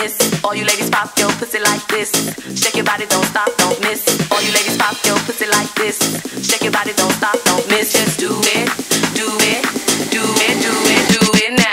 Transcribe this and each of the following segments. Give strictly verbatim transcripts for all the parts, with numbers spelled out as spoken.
miss. All you ladies pop your pussy like this. Shake your body, don't stop, don't miss. All you ladies pop your pussy like this. Shake your body, don't stop, don't miss. Just do it, do it, do it, do it, do it now.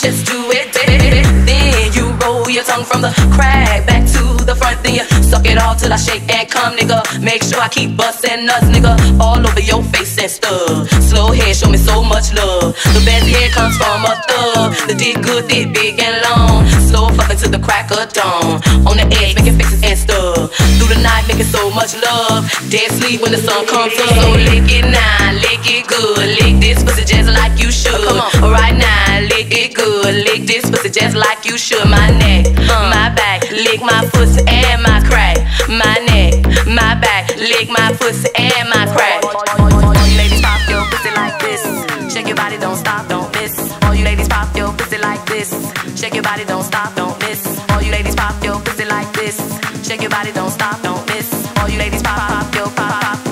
Just do it, then you roll your tongue from the crack back to the front, then you suck it all till I shake and come, nigga. Make sure I keep bustin' nuts, nigga, all over your face and stuff. Slow head, show me so much love. The best head comes from a thug. The dick good, thick, big and long. Slow fuckin' till the crack of dawn. On the edge, making faces and stuff. Through the night, making so much love. Dead sleep when the sun comes up. So lick it now, lick it good. Lick this pussy just like you should. Right now, lick it good. Lick this pussy just like you should. My neck, my back, lick my pussy and my crack. My neck, my back, lick my pussy and my crack. All you ladies pop your pussy like this. Shake your body, don't stop, don't miss. All you ladies pop your pussy like this. Shake your body, don't stop, don't miss. All you ladies pop your pussy like this. Shake your body, don't stop, don't miss. All you ladies pop, pop, yo, pop, pop.